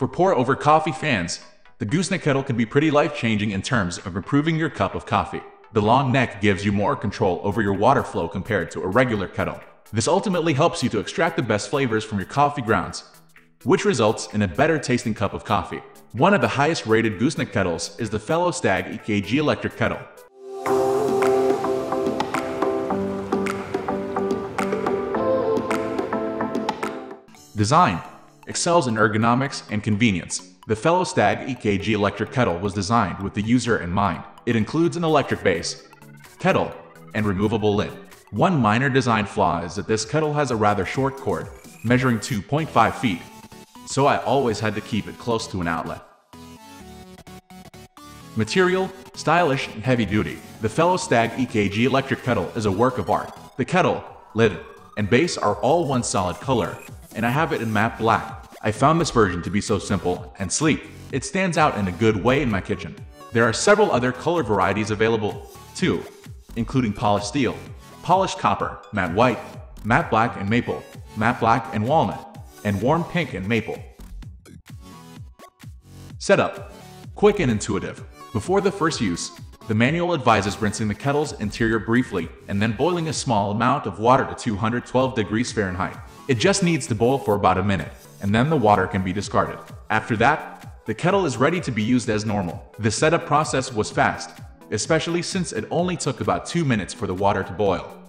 For pour-over coffee fans, the gooseneck kettle can be pretty life-changing in terms of improving your cup of coffee. The long neck gives you more control over your water flow compared to a regular kettle. This ultimately helps you to extract the best flavors from your coffee grounds, which results in a better-tasting cup of coffee. One of the highest-rated gooseneck kettles is the Fellow Stagg EKG electric kettle. Design excels in ergonomics and convenience. The Fellow Stagg EKG electric kettle was designed with the user in mind. It includes an electric base, kettle, and removable lid. One minor design flaw is that this kettle has a rather short cord, measuring 2.5 feet, so I always had to keep it close to an outlet. Material, stylish and heavy-duty. The Fellow Stagg EKG electric kettle is a work of art. The kettle, lid, and base are all one solid color, and I have it in matte black. I found this version to be so simple and sleek. It stands out in a good way in my kitchen. There are several other color varieties available, too, including polished steel, polished copper, matte white, matte black and maple, matte black and walnut, and warm pink and maple. Setup: quick and intuitive. Before the first use, the manual advises rinsing the kettle's interior briefly and then boiling a small amount of water to 212 degrees Fahrenheit. It just needs to boil for about a minute, and then the water can be discarded. After that, the kettle is ready to be used as normal. The setup process was fast, especially since it only took about 2 minutes for the water to boil.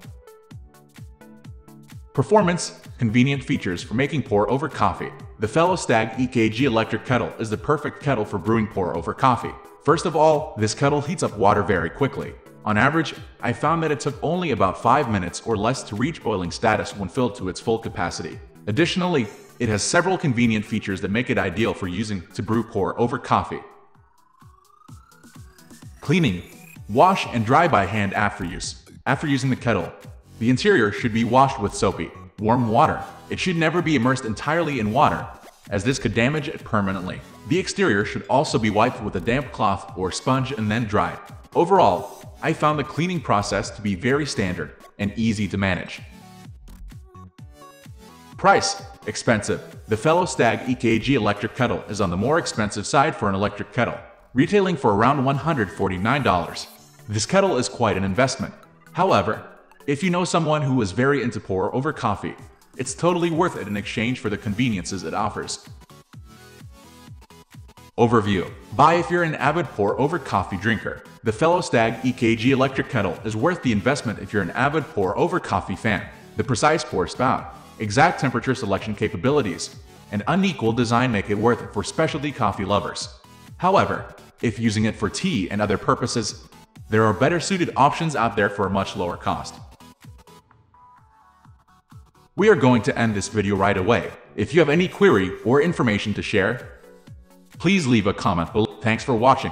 Performance, convenient features for making pour-over coffee. The Fellow Stagg EKG electric kettle is the perfect kettle for brewing pour-over coffee. First of all, this kettle heats up water very quickly. On average, I found that it took only about 5 minutes or less to reach boiling status when filled to its full capacity. Additionally, it has several convenient features that make it ideal for using to brew pour-over coffee. Cleaning. Wash and dry by hand after use. After using the kettle, the interior should be washed with soapy, warm water. It should never be immersed entirely in water, as this could damage it permanently. The exterior should also be wiped with a damp cloth or sponge and then dried. Overall, I found the cleaning process to be very standard and easy to manage. Price: expensive. The Fellow Stagg EKG electric kettle is on the more expensive side for an electric kettle, retailing for around $149. This kettle is quite an investment. However, if you know someone who is very into pour-over coffee, it's totally worth it in exchange for the conveniences it offers. Overview. Buy if you're an avid pour-over coffee drinker. The Fellow Stagg EKG electric kettle is worth the investment if you're an avid pour-over coffee fan. The precise pour spout, exact temperature selection capabilities, and unequal design make it worth it for specialty coffee lovers. However, if using it for tea and other purposes, there are better suited options out there for a much lower cost. We are going to end this video right away. If you have any query or information to share, please leave a comment below. Thanks for watching.